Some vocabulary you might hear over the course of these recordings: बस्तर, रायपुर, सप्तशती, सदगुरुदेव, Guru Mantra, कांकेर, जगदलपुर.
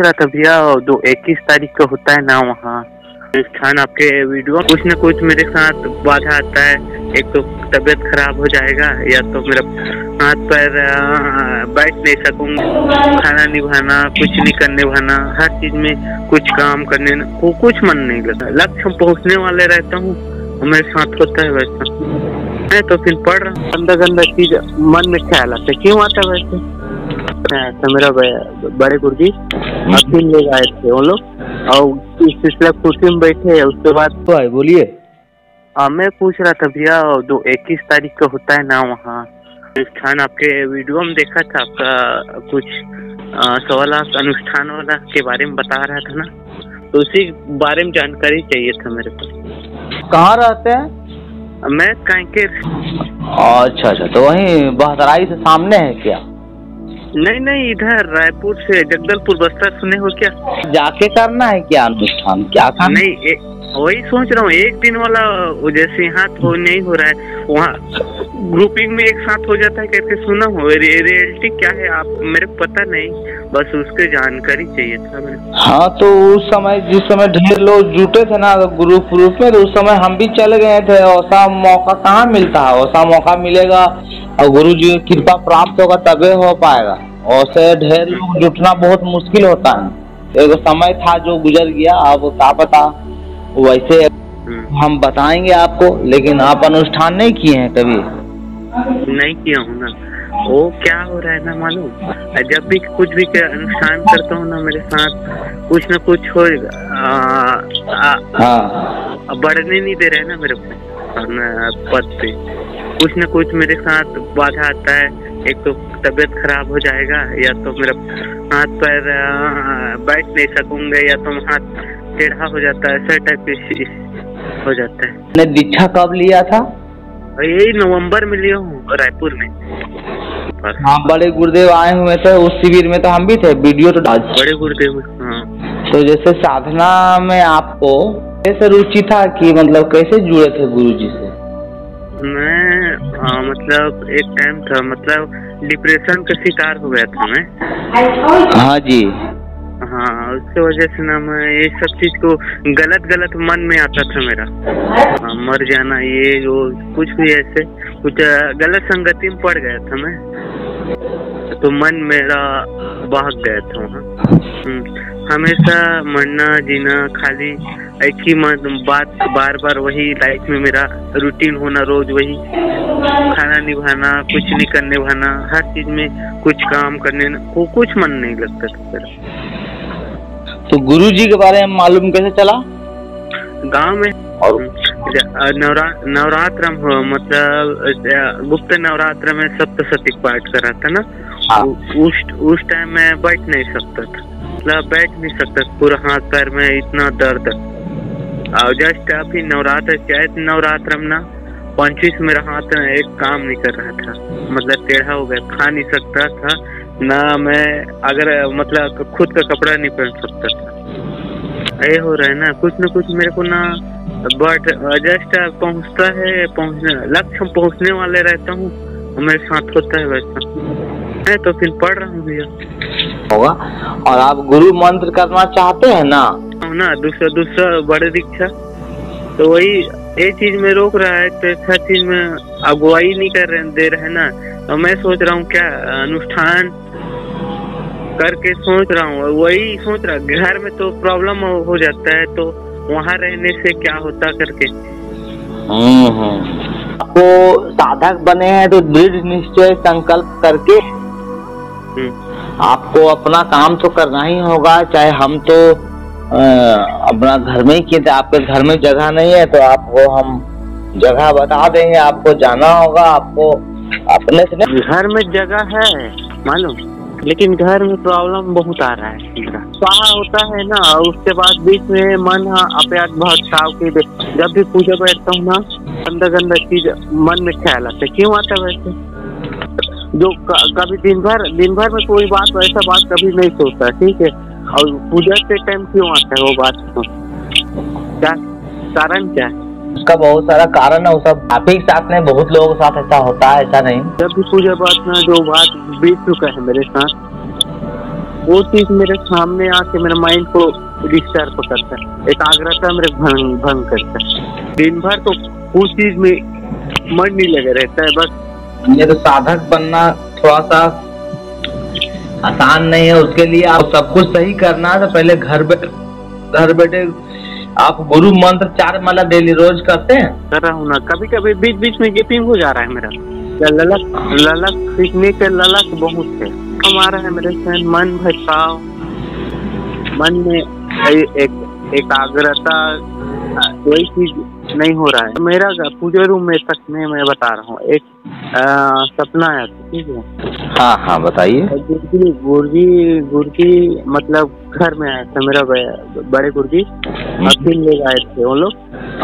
पूछ रहा था भैया जो 21 तारीख को होता है ना वहाँ स्थान, आपके वीडियो कुछ न कुछ मेरे साथ बाधा आता है। एक तो तबीयत खराब हो जाएगा या तो मेरा हाथ पर बैठ नहीं सकूंगा, खाना निभाना कुछ नहीं करने भाना, हर चीज में कुछ काम करने को कुछ मन नहीं लगता। लक्ष्य पहुंचने वाले रहता हूँ मेरे साथ होता है वैसा। मैं तो फिर पढ़ रहा हूँ, गंदा गंदा चीज मन में ख्याल आता है, क्यों आता वैसे? तो मेरा बड़े गुरुजी अपील ले आए थे वो लोग और इस सिलसिला कुर्सी में बैठे। उसके बाद तो आए बोलिए। मैं पूछ रहा था भैया जो 21 तारीख को होता है ना वहाँ अनुष्ठान, आपके वीडियो में देखा था आपका कुछ सवाल अनुष्ठान वाला के बारे में बता रहा था ना, तो उसी बारे में जानकारी चाहिए था मेरे को। कहाँ रहते हैं? मैं कांकेर। अच्छा, तो वहीं बहतराई से सामने है क्या? नहीं, इधर रायपुर से जगदलपुर बस्तर सुने हो क्या? जाके करना है क्या अनुष्ठान? क्या था? नहीं वही सोच रहा हूँ, एक दिन वाला जैसे यहाँ तो नहीं हो रहा है, वहाँ ग्रुपिंग में एक साथ हो जाता है करके सुना हो। रियलिटी क्या है आप मेरे को पता नहीं, बस उसकी जानकारी चाहिए था मेरे। हाँ तो उस समय जिस समय ढेर लोग जुटे थे ना ग्रुप में, तो उस समय हम भी चले गए थे। ऐसा मौका कहाँ मिलता है, ऐसा मौका मिलेगा और गुरु जी की कृपा प्राप्त होगा तबे हो पाएगा। और से ढेर लोग जुटना बहुत मुश्किल होता है। एक समय था जो गुजर गया, अब क्या पता वैसे हम बताएंगे आपको। लेकिन आप अनुष्ठान नहीं किए हैं कभी? नहीं किया हूँ ना। वो क्या हो रहा है ना मालूम, जब भी कुछ भी अनुष्ठान करता हूँ ना मेरे साथ कुछ न कुछ हो बढ़ने नहीं दे रहे ना मेरे पद पे, कुछ न कुछ मेरे साथ बाधा आता है। एक तो तबीयत खराब हो जाएगा या तो मेरा हाथ पर बैठ नहीं सकूंगा या तो हाथ टेढ़ा हो जाता है, ऐसा टाइप हो जाता है। दीक्षा कब लिया था? यही नवंबर में लिया हूँ रायपुर में। हाँ बड़े गुरुदेव आए हुए थे उस शिविर में, तो हम भी थे, वीडियो तो डाल बड़े गुरुदेव। हाँ तो जैसे साधना में आपको कैसे रुचि था कि मतलब कैसे जुड़े थे गुरु जी से? मैं मतलब एक टाइम था मतलब डिप्रेशन का शिकार हो गया था मैं। हाँ जी। हाँ उसके वजह से ना मैं ये सब चीज को गलत मन में आता था मेरा। मर जाना ये वो कुछ भी ऐसे कुछ गलत संगति में पड़ गया था मैं, तो मन मेरा भाग गया था वहाँ। हमेशा मरना जीना खाली एक ही बात, बार वही लाइफ में मेरा रूटीन होना, रोज वही खाना निभाना, कुछ नहीं करने भाना, हर चीज में कुछ काम करने को कुछ मन नहीं लगता था मेरा। तो गुरु जी के बारे में मालूम कैसे चला? गांव में और नवरात्र मतलब गुप्त नवरात्र में सप्तशती पाठ करा था ना। उस टाइम मैं बैठ नहीं सकता था, बैठ नहीं सकता, पूरा हाथ पैर में इतना दर्द। और जस्ट अभी नवरात्र चैत नवरात्र में ना 25 मेरा हाथ एक काम नहीं कर रहा था, मतलब टेढ़ा हो गया, खा नहीं सकता था ना मैं, अगर मतलब खुद का कपड़ा नहीं पहन सकता था। ये हो रहा है ना कुछ न कुछ मेरे को ना, बट जस्ट पहुँचता है लक्ष्य पहुँचने वाले रहता हूँ मेरे साथ होता है वैसा। मैं तो फिर पढ़ रहा हूँ भैया होगा। और आप गुरु मंत्र करना चाहते हैं ना? ना दूसरा बड़े दीक्षा तो वही ये चीज में रोक रहा है, तो हर चीज में अगुवाई नहीं कर रहे दे रहे ना। तो मैं सोच रहा हूँ क्या अनुष्ठान करके सोच रहा हूँ, वही सोच रहा घर में तो प्रॉब्लम हो जाता है, तो वहाँ रहने से क्या होता करके। आपको साधक बने हैं तो दृढ़ निश्चय संकल्प करके आपको अपना काम तो करना ही होगा। चाहे हम तो अपना घर में ही किए थे, आपके घर में जगह नहीं है तो आपको हम जगह बता देंगे, आपको जाना होगा। आपको अपने से घर में जगह है मालूम, लेकिन घर में प्रॉब्लम बहुत आ रहा है, कहा होता है ना। उसके बाद बीच में मन अप्यात भाव के जब भी पूजा बैठता हूँ ना गंदा चीज मन में ख्याल आता है, क्यों आता वैसे? जो कभी दिन भर में कोई बात वैसा बात कभी नहीं सोचता, ठीक है, और पूजा के टाइम क्यों आता है वो बात? क्या कारण क्या है उसका? बहुत सारा कारण है वो सब आप ही साथ में, बहुत लोगों के साथ ऐसा होता है, ऐसा नहीं। जब भी पूजा बात में जो बात बीत चुका है मेरे साथ वो चीज मेरे सामने आके मेरे माइंड को डिस्टर्ब करता है, एकाग्रता मेरे भंग करता है। दिन भर तो उस चीज में मन नहीं लगे रहता है बस। ये तो साधक बनना थोड़ा सा आसान नहीं है, उसके लिए आप सब कुछ सही करना है तो पहले घर बैठे आप गुरु मंत्र 4 माला डेली रोज करते हैं? कर रहा हूँ ना, कभी कभी बीच बीच में गैपिंग हो जा रहा है मेरा। ललक सीखने के ललक बहुत है हमारा है मेरे से, मन भटकाव, मन में एकाग्रता कोई चीज नहीं हो रहा है मेरा। पूजा रूम में तक में मैं बता रहा हूँ, एक सपना आया था, ठीक है? हाँ हाँ बताइए। गुरुजी मतलब घर में आया था मेरा बड़े गुरुजी, अफीम ले आए थे वो लोग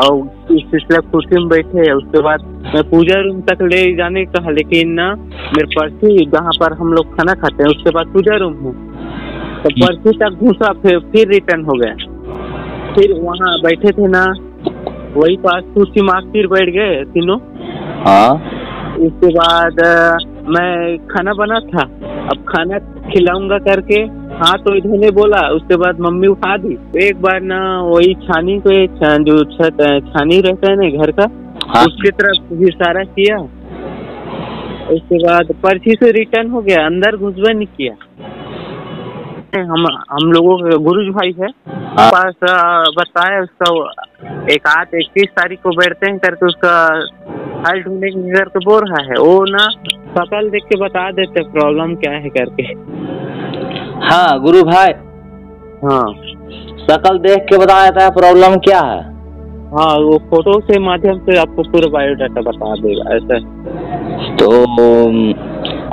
और इसलिए कुर्सी में बैठे। उसके बाद मैं पूजा रूम तक ले जाने कहा, लेकिन ना मेरे पर्ची जहाँ पर हम लोग खाना खाते हैं उसके बाद पूजा रूम है तो पर्ची तक घुसा, फिर रिटर्न हो गया। फिर वहाँ बैठे थे ना वही पास कुर्सी मांग फिर बैठ गए तीनों। हाँ उसके बाद मैं खाना बना था, अब खाना खिलाऊंगा करके हाँ तो इन्होंने बोला, उसके बाद मम्मी उठा दी। एक बार ना वही छानी को जो छानी रहता है ना घर का, हाँ। उसकी तरफ इशारा किया, उसके बाद पर्ची से रिटर्न हो गया, अंदर घुसवा नहीं किया। हम लोगों के गुरुजी भाई है पास बताया उसका 21 तारीख को बैठते हैं करके, उसका हल ढूंढने की नजर तो बोल रहा है वो ना, शकल देख के बता देते प्रॉब्लम क्या है करके। हाँ गुरु भाई, हाँ शकल देख के बता देता है प्रॉब्लम क्या है। हाँ वो फोटो के माध्यम से आपको पूरा बायोडाटा बता देगा ऐसा। तो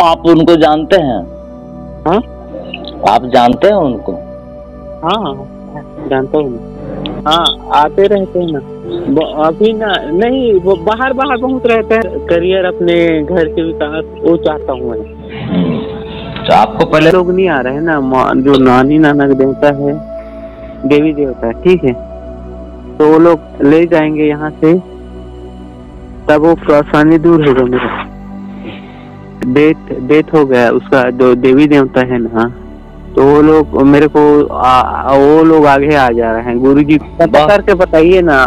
आप उनको जानते हैं? हाँ आप जानते हैं उनको? हाँ जानता हूँ, हाँ आते रहते हैं ना। अभी ना नहीं वो बाहर बहुत रहता है, करियर अपने घर के विकास वो चाहता हूँ। तो आपको पहले लोग नहीं आ रहे हैं ना, जो नानी नानक देवता है, देवी देवता है, ठीक है? तो वो लोग ले जाएंगे यहाँ से, तब वो परेशानी दूर होगा मेरा। डेथ हो गया उसका जो देवी देवता है ना, तो वो लोग मेरे को वो लोग आगे आ जा रहे हैं। गुरुजी पता करके बताइए ना।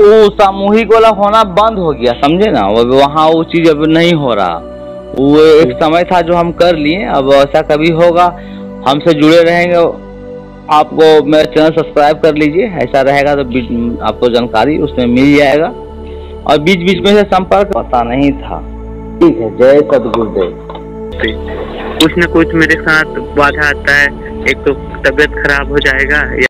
वो सामूहिक वाला होना बंद हो गया, समझे ना? वहाँ वो चीज अब नहीं हो रहा। वो एक समय था जो हम कर लिए, अब ऐसा कभी होगा हमसे जुड़े रहेंगे। आपको मेरा चैनल सब्सक्राइब कर लीजिए, ऐसा रहेगा तो आपको जानकारी उसमें मिल जाएगा। और बीच बीच में से संपर्क पता नहीं था, ठीक है? जय सदगुरुदेव। कुछ न कुछ मेरे साथ बाधा आता है, एक तो तबीयत खराब हो जाएगा।